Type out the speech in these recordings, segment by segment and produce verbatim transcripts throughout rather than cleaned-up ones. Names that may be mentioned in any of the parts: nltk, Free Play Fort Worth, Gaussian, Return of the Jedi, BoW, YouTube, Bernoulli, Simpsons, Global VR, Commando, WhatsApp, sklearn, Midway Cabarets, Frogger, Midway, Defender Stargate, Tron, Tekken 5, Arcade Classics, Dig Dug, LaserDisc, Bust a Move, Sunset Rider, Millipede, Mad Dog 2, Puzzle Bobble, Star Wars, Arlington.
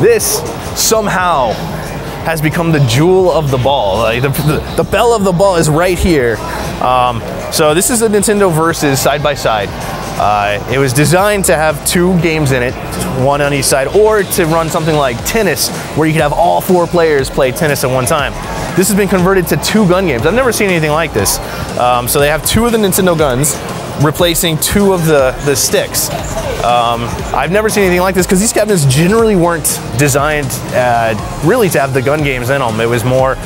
This somehow has become the jewel of the ball. Like the, the, the bell of the ball is right here. Um, so this is the Nintendo Versus side by side. Uh, it was designed to have two games in it, one on each side, or to run something like tennis, where you could have all four players play tennis at one time. This has been converted to two gun games. I've never seen anything like this. Um, so they have two of the Nintendo guns, replacing two of the, the sticks. Um, I've never seen anything like this because these cabinets generally weren't designed uh, really to have the gun games in them. It was more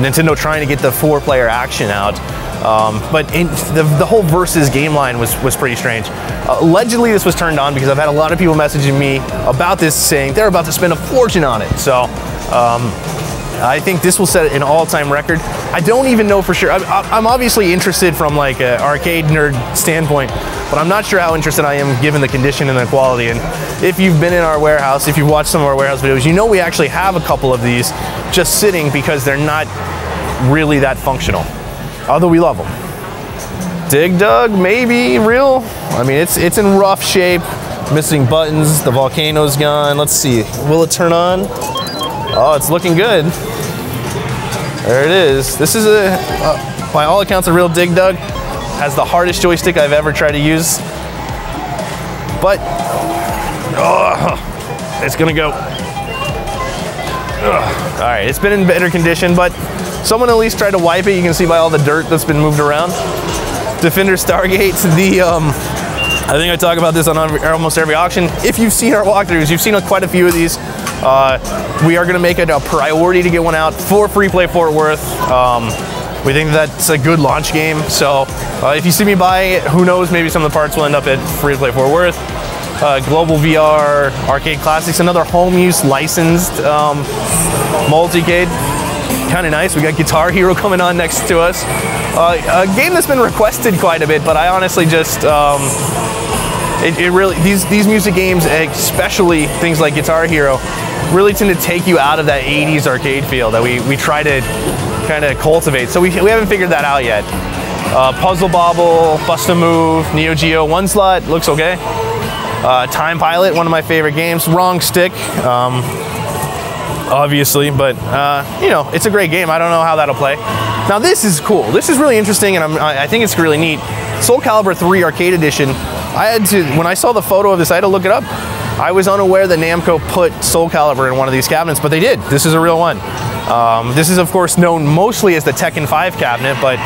Nintendo trying to get the four player action out. Um, but in the, the whole Versus game line was, was pretty strange. Uh, allegedly this was turned on because I've had a lot of people messaging me about this saying they're about to spend a fortune on it. So um, I think this will set an all-time record. I don't even know for sure. I'm, I'm obviously interested from like an arcade nerd standpoint, but I'm not sure how interested I am given the condition and the quality. And if you've been in our warehouse, if you've watched some of our warehouse videos, you know we actually have a couple of these just sitting because they're not really that functional. Although we love them. Dig Dug, maybe real. I mean, it's it's in rough shape. Missing buttons. The volcano's gone. Let's see. Will it turn on? Oh, it's looking good. There it is. This is a, uh, by all accounts, a real Dig Dug. Has the hardest joystick I've ever tried to use. But oh, it's gonna go. Ugh. All right, it's been in better condition, but someone at least tried to wipe it. You can see by all the dirt that's been moved around. Defender Stargate, the, um, I think I talk about this on almost every auction. If you've seen our walkthroughs, you've seen quite a few of these. Uh, we are gonna make it a priority to get one out for Free Play Fort Worth. Um, we think that's a good launch game. So uh, if you see me buy, who knows, maybe some of the parts will end up at Free Play Fort Worth. Uh, Global V R, Arcade Classics, another home use licensed um, multi-cade. Kind of nice. We got Guitar Hero coming on next to us. Uh, a game that's been requested quite a bit, but I honestly just, um, it, it really, these, these music games, especially things like Guitar Hero, really tend to take you out of that eighties arcade feel that we, we try to kind of cultivate. So we, we haven't figured that out yet. Uh, Puzzle Bobble, Bust a Move, Neo Geo, one slot, looks okay. Uh, Time Pilot, one of my favorite games. Wrong stick, um, obviously, but uh, you know, it's a great game. I don't know how that'll play. Now this is cool. This is really interesting, and I'm, I think it's really neat. Soul Calibur three Arcade Edition. I had to, when I saw the photo of this, I had to look it up. I was unaware that Namco put Soul Calibur in one of these cabinets, but they did. This is a real one. Um, this is of course known mostly as the Tekken five cabinet, but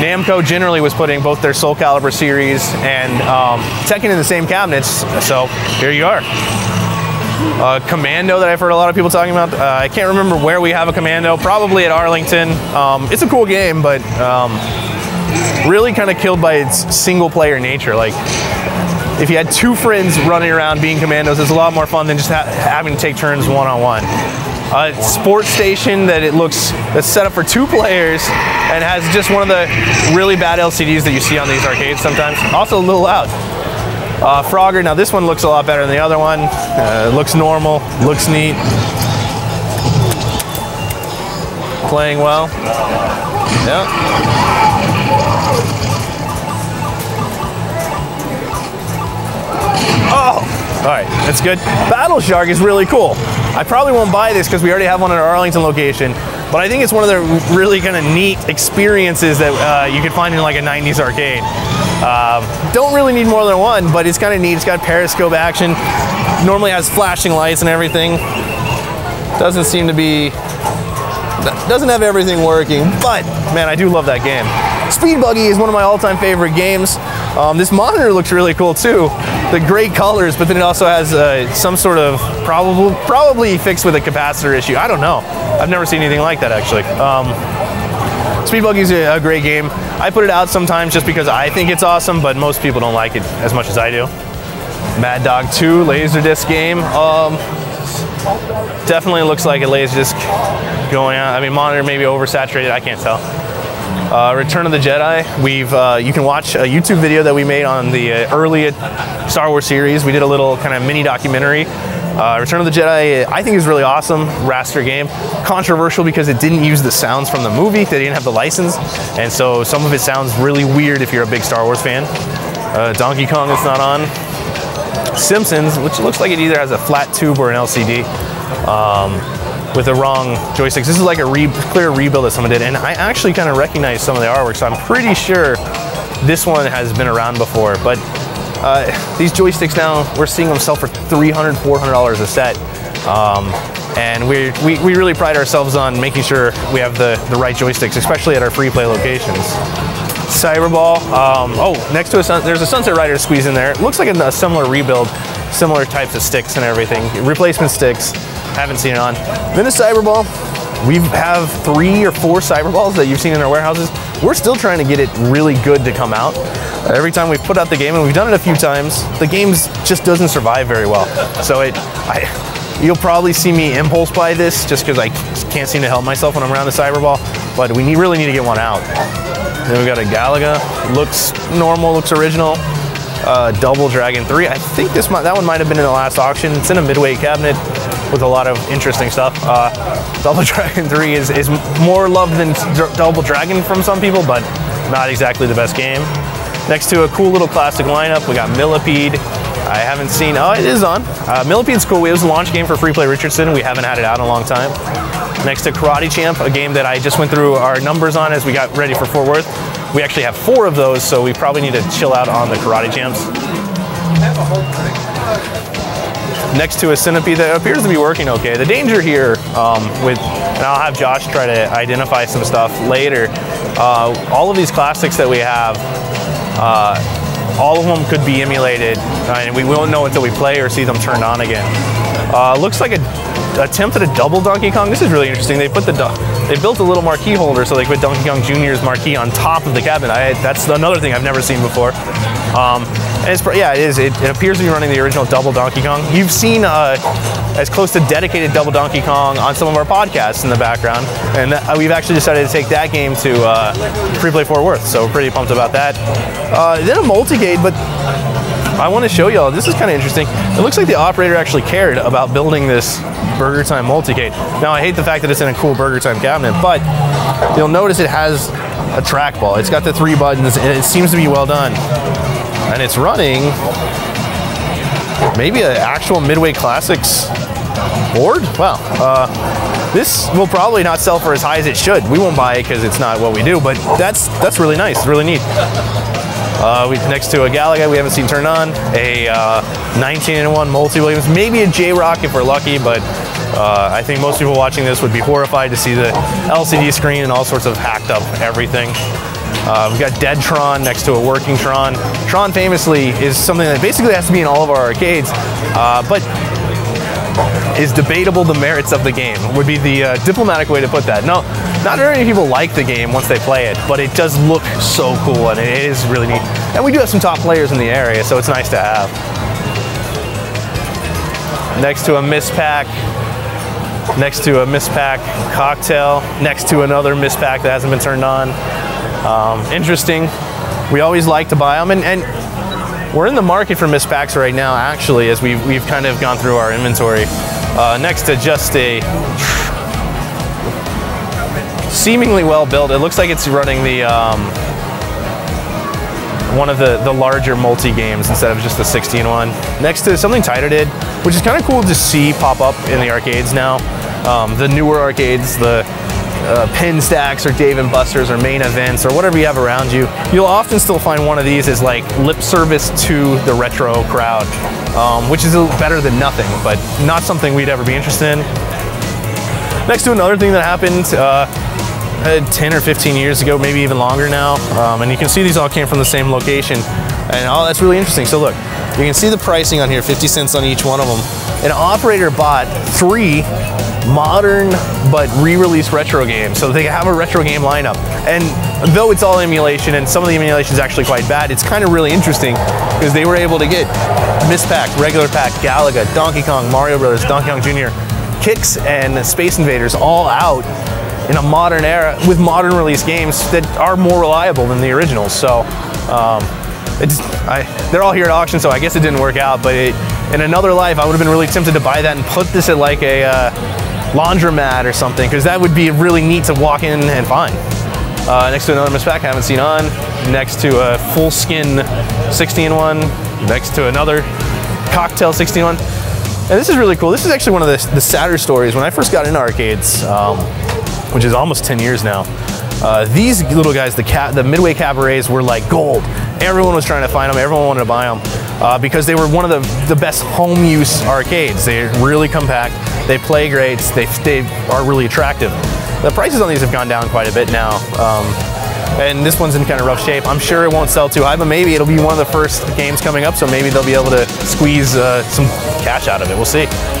Namco generally was putting both their Soul Calibur series and um, Tekken in the same cabinets, so here you are. Uh, Commando that I've heard a lot of people talking about. Uh, I can't remember where we have a Commando, probably at Arlington. Um, it's a cool game, but um, really kind of killed by its single player nature. Like, if you had two friends running around being Commandos, it's a lot more fun than just ha having to take turns one on one. Uh, sports station that it looks that's set up for two players and has just one of the really bad L C Ds that you see on these arcades sometimes. Also a little loud. Uh, Frogger, now this one looks a lot better than the other one. Uh, looks normal, looks neat. Playing well. Yeah. Oh! Alright, that's good. Battle Shark is really cool. I probably won't buy this because we already have one at our Arlington location, but I think it's one of the really kind of neat experiences that uh, you could find in like a nineties arcade. Uh, don't really need more than one, but it's kind of neat. It's got periscope action. Normally has flashing lights and everything. Doesn't seem to be, doesn't have everything working, but man, I do love that game. Speed Buggy is one of my all-time favorite games. Um, this monitor looks really cool too. The great colors, but then it also has uh, some sort of probable, probably fixed with a capacitor issue. I don't know. I've never seen anything like that actually. Um, Speed Buggy is a, a great game. I put it out sometimes just because I think it's awesome, but most people don't like it as much as I do. Mad Dog two, LaserDisc game. Um, definitely looks like a LaserDisc going on. I mean, monitor maybe oversaturated. I can't tell. Uh, Return of the Jedi. We've uh, you can watch a YouTube video that we made on the uh, early Star Wars series. We did a little kind of mini documentary. Uh, Return of the Jedi, I think, is really awesome. Raster game, controversial because it didn't use the sounds from the movie. They didn't have the license, and so some of it sounds really weird if you're a big Star Wars fan. Uh, Donkey Kong, it's not on. Simpsons, which looks like it either has a flat tube or an L C D. um, with the wrong joysticks. This is like a re clear rebuild that someone did, and I actually kind of recognize some of the artwork, so I'm pretty sure this one has been around before. But uh, these joysticks now, we're seeing them sell for three hundred dollars, four hundred dollars a set. Um, and we, we, we really pride ourselves on making sure we have the, the right joysticks, especially at our free play locations. Cyberball, um, oh, next to a sun, there's a Sunset Rider to squeeze in there. It looks like a, a similar rebuild, similar types of sticks and everything. Replacement sticks, haven't seen it on. Then a Cyberball, we have three or four Cyberballs that you've seen in our warehouses. We're still trying to get it really good to come out. Every time we've put out the game, and we've done it a few times, the game just doesn't survive very well. So it, I. You'll probably see me impulse buy this just because I can't seem to help myself when I'm around the Cyberball, but we need, really need to get one out. Then we got a Galaga, looks normal, looks original. Uh, Double Dragon three, I think this might, that one might have been in the last auction. It's in a midway cabinet with a lot of interesting stuff. Uh, Double Dragon three is, is more loved than D- Double Dragon from some people, but not exactly the best game. Next to a cool little classic lineup, we got Millipede. I haven't seen, oh, it is on. Uh, Millipede's cool. It was a launch game for Free Play Richardson. We haven't had it out in a long time. Next to Karate Champ, a game that I just went through our numbers on as we got ready for Fort Worth. We actually have four of those, so we probably need to chill out on the Karate Champs. Next to a Centipede that appears to be working okay. The danger here um, with, and I'll have Josh try to identify some stuff later. Uh, all of these classics that we have, uh, all of them could be emulated, and we won't know until we play or see them turned on again. Uh, looks like an attempt at a double Donkey Kong. This is really interesting. They put the they built a little marquee holder, so they put Donkey Kong Junior's marquee on top of the cabinet. I, that's another thing I've never seen before. Um, and it's, yeah, it is. It, it appears to be running the original double Donkey Kong. You've seen uh, as close to dedicated double Donkey Kong on some of our podcasts in the background, and that, we've actually decided to take that game to uh, Free Play Fort Worth, so we're pretty pumped about that. Uh, then a multi-gate, but I want to show y'all, this is kind of interesting. It looks like the operator actually cared about building this Burger Time multi-gate. Now, I hate the fact that it's in a cool Burger Time cabinet, but you'll notice it has a trackball. It's got the three buttons, and it seems to be well done. And it's running maybe an actual Midway Classics board? Wow. Uh, this will probably not sell for as high as it should. We won't buy it because it's not what we do, but that's that's really nice, really neat. Uh, we, next to a Galaga we haven't seen turned on, a uh, nineteen and one multi-Williams, maybe a J-Rock if we're lucky, but uh, I think most people watching this would be horrified to see the L C D screen and all sorts of hacked up everything. Uh, we've got Dead Tron next to a working Tron. Tron famously is something that basically has to be in all of our arcades, uh, but is debatable the merits of the game, would be the uh, diplomatic way to put that. No, not very many people like the game once they play it, but it does look so cool and it is really neat. And we do have some top players in the area, so it's nice to have. Next to a Miz Pac. Next to a Miz Pac cocktail. Next to another Miz Pac that hasn't been turned on. Um, interesting. We always like to buy them, and, and we're in the market for Miz Pacs right now, actually, as we've, we've kind of gone through our inventory. Uh, next to just a seemingly well-built, it looks like it's running the um, one of the, the larger multi-games instead of just the sixteen one. Next to something Tider did, which is kind of cool to see pop up in the arcades now. Um, the newer arcades, the Uh, Pin Stacks or Dave and Buster's or Main Events or whatever you have around you, you'll often still find one of these as like lip service to the retro crowd, um, which is a little better than nothing, but not something we'd ever be interested in. Next to another thing that happened uh, ten or fifteen years ago, maybe even longer now, um, and you can see these all came from the same location, and oh, that's really interesting. So look, you can see the pricing on here, fifty cents on each one of them. An operator bought three modern but re-released retro games, so they have a retro game lineup. And though it's all emulation, and some of the emulation is actually quite bad, it's kind of really interesting because they were able to get Miz Pac, Regular Pac, Galaga, Donkey Kong, Mario Brothers, Donkey Kong Junior, Kicks, and Space Invaders all out in a modern era with modern release games that are more reliable than the originals. So um, it's, I, they're all here at auction, so I guess it didn't work out. But it, in another life, I would have been really tempted to buy that and put this at like a Uh, laundromat or something, because that would be really neat to walk in and find. Uh, next to another Miz Pac I haven't seen on, next to a full skin sixteen one, next to another cocktail sixteen one. And this is really cool. This is actually one of the, the sadder stories. When I first got into arcades, um, which is almost ten years now, uh, these little guys, the, ca the Midway Cabarets, were like gold. Everyone was trying to find them, everyone wanted to buy them, uh, because they were one of the, the best home use arcades. They're really compact, they play great, they, they are really attractive. The prices on these have gone down quite a bit now. Um, And this one's in kind of rough shape. I'm sure it won't sell too high, but maybe it'll be one of the first games coming up, so maybe they'll be able to squeeze uh, some cash out of it. We'll see.